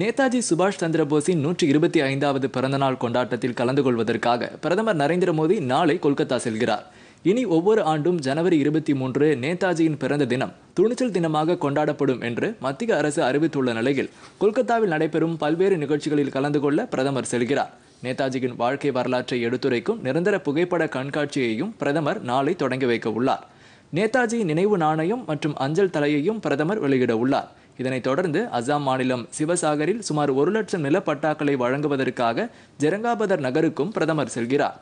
நேதாஜி சுபாஷ் சந்திர போஸின் 125வது பிறந்தநாள் கொண்டாட்டத்தில் கலந்து கொள்வதற்காக பிரதமர் நரேந்திர மோடி நாளை கொல்கத்தா செல்கிறார். இனி ஒவ்வொரு ஆண்டும் ஜனவரி 23 நேதாஜியின் பிறந்த தினம் துணிச்சல் தினமாக கொண்டாடப்படும் என்று மத்திய அரசு அறிவித்துள்ள நிலையில் கொல்கத்தாவில் நடைபெறும் பல்வேறு நிகழ்ச்சிகளில் கலந்து கொள்ள பிரதமர் செல்கிறார். நேதாஜியின் வாழ்க்கை வரலாற்றை எடுத்துரைக்கும் நிரந்தர புகைப்பட கண்காட்சியையும் பிரதமர் நாளை தொடங்கி வைக்க உள்ளார். நேதாஜி நினைவு நாணயம் மற்றும் அஞ்சல் தலையையும் பிரதமர் வெளியிட உள்ளார். இதனைத் தொடர்ந்து அஸ்ஸாம் மாநிலம் சிவசாகரில் சுமார் 1 லட்சம் நிலப்பட்டாக்களை வழங்குவதற்காக ஜெரங்காபதர் நகருக்கும் பிரதமர் செல்கிறார்.